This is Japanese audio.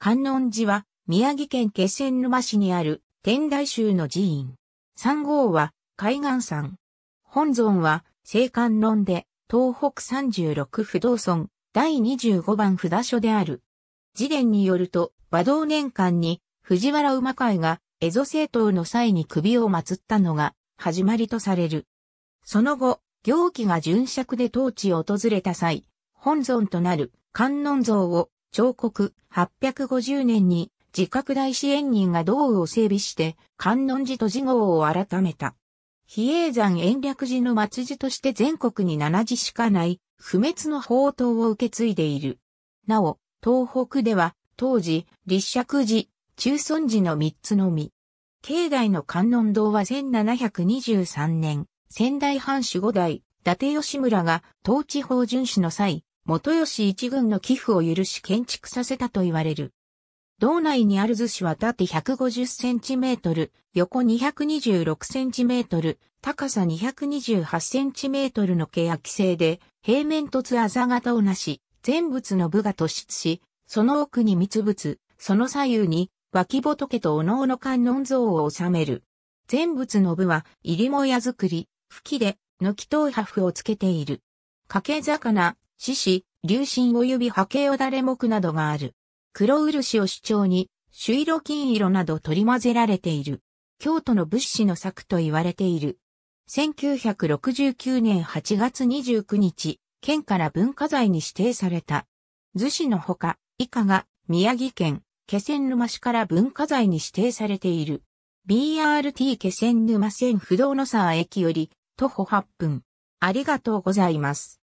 観音寺は、宮城県気仙沼市にある天台宗の寺院。山号は、海岸山。本尊は、聖観音で、東北36不動尊、第25番札所である。自伝によると、和同年間に、藤原馬海が、蝦夷征討の際に首を祀ったのが、始まりとされる。その後、行基が巡爵で当地を訪れた際、本尊となる観音像を、彫刻850年に、慈覚大師円仁が道雨を整備して、観音寺と寺号を改めた。比叡山延暦寺の末寺として全国に7寺しかない、不滅の法燈を受け継いでいる。なお、東北では、当時、立石寺、中尊寺の3つのみ。境内の観音堂は1723年、仙台藩主5代、伊達義村が、当地方巡視の際、元吉一軍の寄付を許し建築させたと言われる。堂内にある厨子は縦150センチメートル、横226センチメートル、高さ228センチメートルの欅製で、平面凸あざ型をなし、全仏の部が突出し、その奥に密仏、その左右に脇仏とおのおの観音像を収める。全仏の部は入りもや作り、吹きで、軒頭破風をつけている。掛け魚、獅子、龍神および波形おだれ目などがある。黒漆を主張に、朱色金色など取り混ぜられている。京都の仏師の作と言われている。1969年8月29日、県から文化財に指定された。厨子のほか、以下が宮城県気仙沼市から文化財に指定されている。BRT 気仙沼線不動の沢駅より徒歩8分。ありがとうございます。